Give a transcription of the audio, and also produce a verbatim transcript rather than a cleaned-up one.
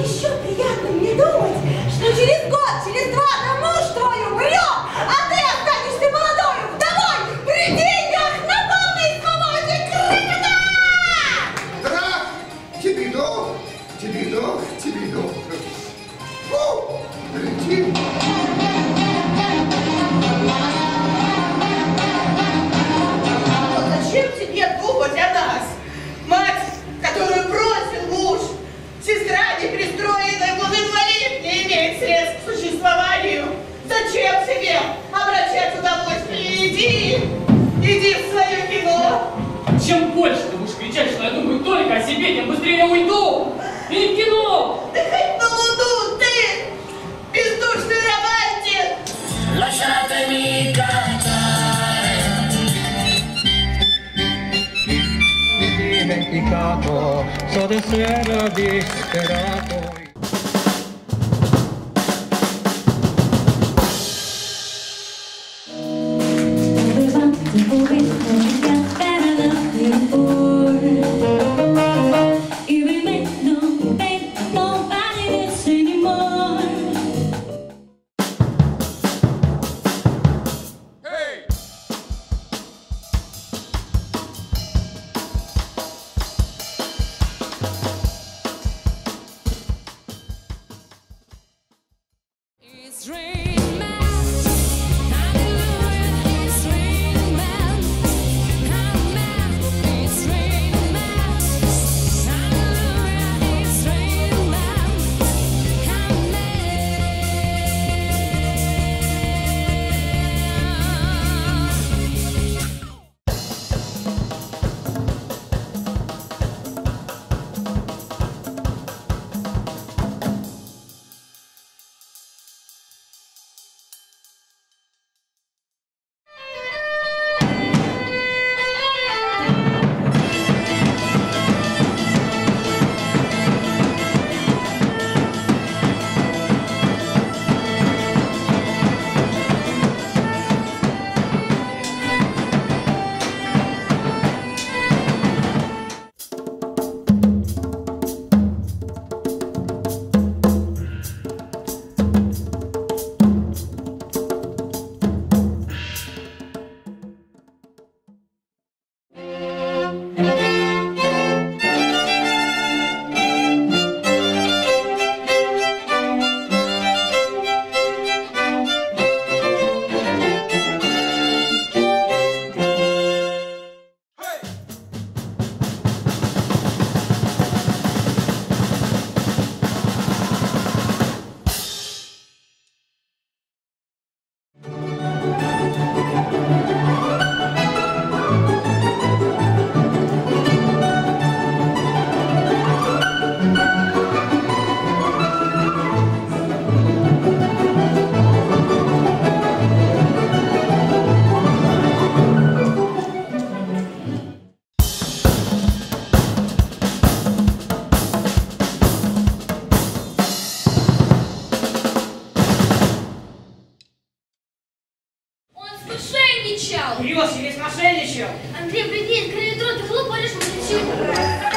еще приятно мне думать, что через год, через два там муж твой умрет, а ты останешься молодой, вдовой, при деньгах на полной свободе. Крыто! Граф, тебе долг, тебе долг, тебе долг. Фу, лети. А зачем тебе думать о нас? Мать, которую бросил муж, сестра не пристроенная, муж инвалид, не имеет средств к существованию. Зачем тебе обращать удовольствие? Иди, иди в свое кино. Чем больше ты будешь кричать, что я думаю только о себе, тем быстрее я уйду. И в кино. Да хоть на луну, ты, бездушный романтик. Лошадами катает. Привез, весь мошенничал! Андрей, приди, открой ведро, ты глупо лишь мошенничал!